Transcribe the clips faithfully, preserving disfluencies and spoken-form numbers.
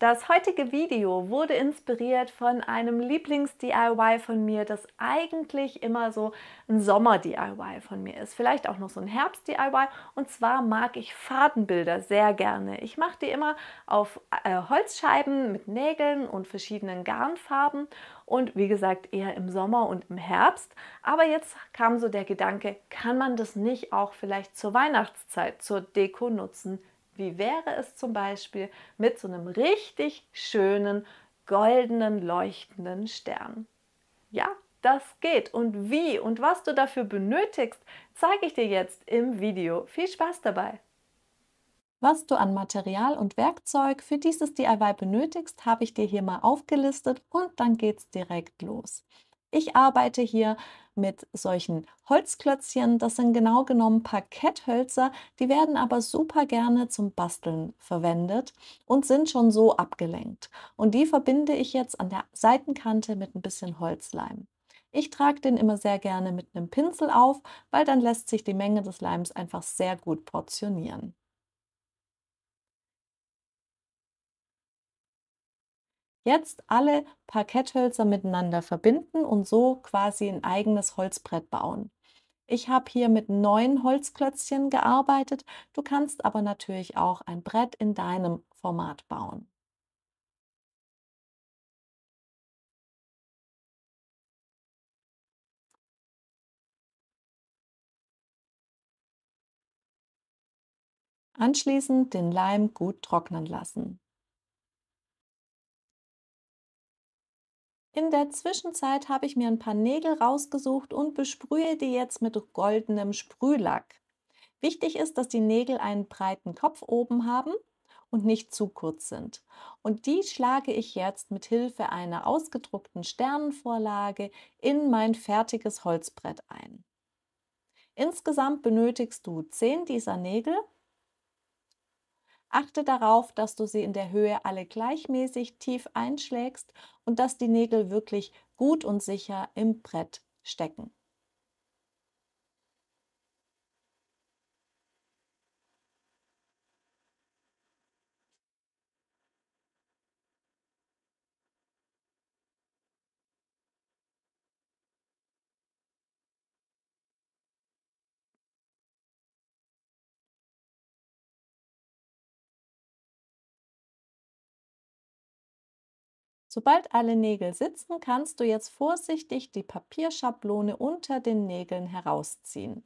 Das heutige Video wurde inspiriert von einem Lieblings-D I Y von mir, das eigentlich immer so ein Sommer-D I Y von mir ist. Vielleicht auch noch so ein Herbst-D I Y. Und zwar mag ich Fadenbilder sehr gerne. Ich mache die immer auf äh, Holzscheiben mit Nägeln und verschiedenen Garnfarben. Und wie gesagt, eher im Sommer und im Herbst. Aber jetzt kam so der Gedanke, kann man das nicht auch vielleicht zur Weihnachtszeit, zur Deko nutzen? Wie wäre es zum Beispiel mit so einem richtig schönen, goldenen, leuchtenden Stern? Ja, das geht. Und wie und was du dafür benötigst, zeige ich dir jetzt im Video. Viel Spaß dabei! Was du an Material und Werkzeug für dieses D I Y benötigst, habe ich dir hier mal aufgelistet und dann geht's direkt los. Ich arbeite hier mit solchen Holzklötzchen, das sind genau genommen Parketthölzer, die werden aber super gerne zum Basteln verwendet und sind schon so abgelenkt. Und die verbinde ich jetzt an der Seitenkante mit ein bisschen Holzleim. Ich trage den immer sehr gerne mit einem Pinsel auf, weil dann lässt sich die Menge des Leims einfach sehr gut portionieren. Jetzt alle Parketthölzer miteinander verbinden und so quasi ein eigenes Holzbrett bauen. Ich habe hier mit neun Holzklötzchen gearbeitet, du kannst aber natürlich auch ein Brett in deinem Format bauen. Anschließend den Leim gut trocknen lassen. In der Zwischenzeit habe ich mir ein paar Nägel rausgesucht und besprühe die jetzt mit goldenem Sprühlack. Wichtig ist, dass die Nägel einen breiten Kopf oben haben und nicht zu kurz sind. Und die schlage ich jetzt mit Hilfe einer ausgedruckten Sternenvorlage in mein fertiges Holzbrett ein. Insgesamt benötigst du zehn dieser Nägel. Achte darauf, dass du sie in der Höhe alle gleichmäßig tief einschlägst und dass die Nägel wirklich gut und sicher im Brett stecken. Sobald alle Nägel sitzen, kannst du jetzt vorsichtig die Papierschablone unter den Nägeln herausziehen.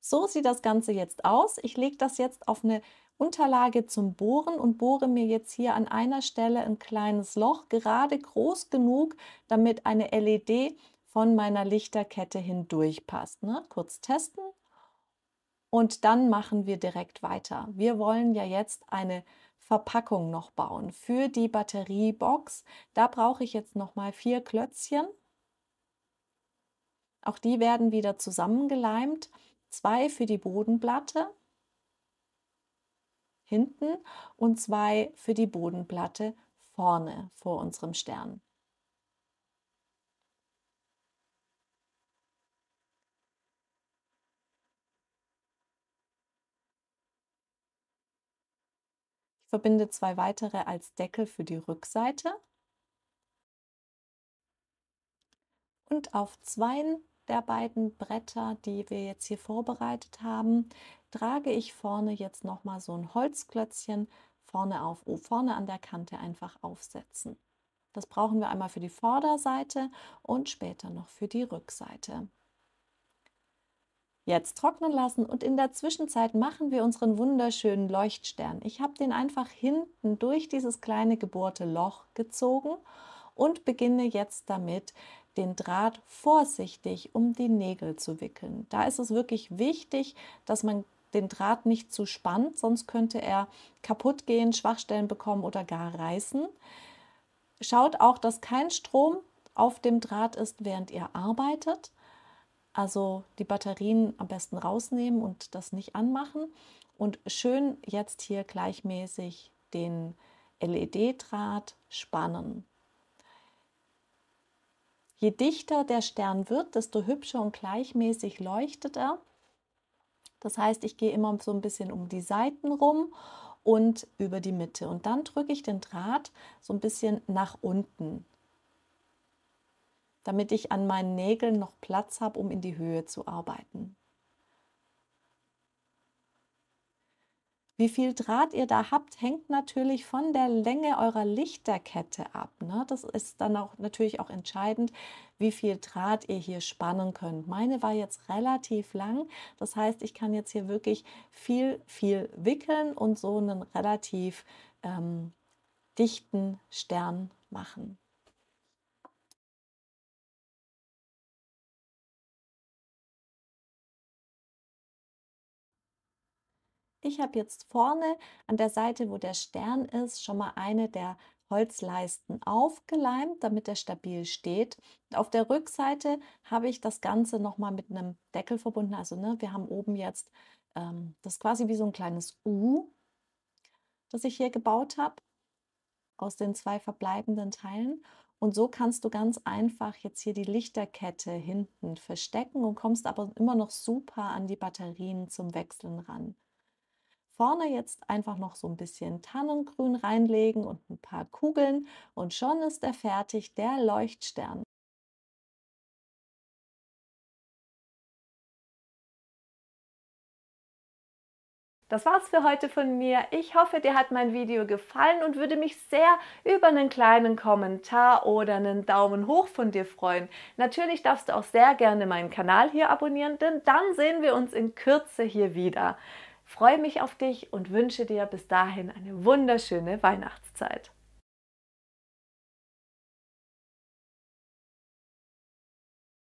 So sieht das Ganze jetzt aus. Ich lege das jetzt auf eine Unterlage zum Bohren und bohre mir jetzt hier an einer Stelle ein kleines Loch, gerade groß genug, damit eine L E D von meiner Lichterkette hindurch passt. Ne? Kurz testen. Und dann machen wir direkt weiter. Wir wollen ja jetzt eine Verpackung noch bauen für die Batteriebox. Da brauche ich jetzt nochmal vier Klötzchen. Auch die werden wieder zusammengeleimt. Zwei für die Bodenplatte hinten und zwei für die Bodenplatte vorne vor unserem Stern. Verbinde zwei weitere als Deckel für die Rückseite und auf zwei der beiden Bretter, die wir jetzt hier vorbereitet haben, trage ich vorne jetzt nochmal so ein Holzklötzchen vorne auf, oh, vorne an der Kante einfach aufsetzen. Das brauchen wir einmal für die Vorderseite und später noch für die Rückseite. Jetzt trocknen lassen und in der Zwischenzeit machen wir unseren wunderschönen Leuchtstern. Ich habe den einfach hinten durch dieses kleine gebohrte Loch gezogen und beginne jetzt damit, den Draht vorsichtig um die Nägel zu wickeln. Da ist es wirklich wichtig, dass man den Draht nicht zu spannt, sonst könnte er kaputt gehen, Schwachstellen bekommen oder gar reißen. Schaut auch, dass kein Strom auf dem Draht ist, während ihr arbeitet. Also die Batterien am besten rausnehmen und das nicht anmachen. Und schön jetzt hier gleichmäßig den L E D-Draht spannen. Je dichter der Stern wird, desto hübscher und gleichmäßig leuchtet er. Das heißt, ich gehe immer so ein bisschen um die Seiten rum und über die Mitte. Und dann drücke ich den Draht so ein bisschen nach unten, damit ich an meinen Nägeln noch Platz habe, um in die Höhe zu arbeiten. Wie viel Draht ihr da habt, hängt natürlich von der Länge eurer Lichterkette ab, ne? Das ist dann auch natürlich auch entscheidend, wie viel Draht ihr hier spannen könnt. Meine war jetzt relativ lang, das heißt, ich kann jetzt hier wirklich viel, viel wickeln und so einen relativ ähm, dichten Stern machen. Ich habe jetzt vorne an der Seite, wo der Stern ist, schon mal eine der Holzleisten aufgeleimt, damit er stabil steht. Und auf der Rückseite habe ich das Ganze nochmal mit einem Deckel verbunden. Also ne, wir haben oben jetzt ähm, das ist quasi wie so ein kleines U, das ich hier gebaut habe, aus den zwei verbleibenden Teilen. Und so kannst du ganz einfach jetzt hier die Lichterkette hinten verstecken und kommst aber immer noch super an die Batterien zum Wechseln ran. Vorne jetzt einfach noch so ein bisschen Tannengrün reinlegen und ein paar Kugeln und schon ist er fertig, der Leuchtstern. Das war's für heute von mir. Ich hoffe, dir hat mein Video gefallen und würde mich sehr über einen kleinen Kommentar oder einen Daumen hoch von dir freuen. Natürlich darfst du auch sehr gerne meinen Kanal hier abonnieren, denn dann sehen wir uns in Kürze hier wieder. Freue mich auf dich und wünsche dir bis dahin eine wunderschöne Weihnachtszeit.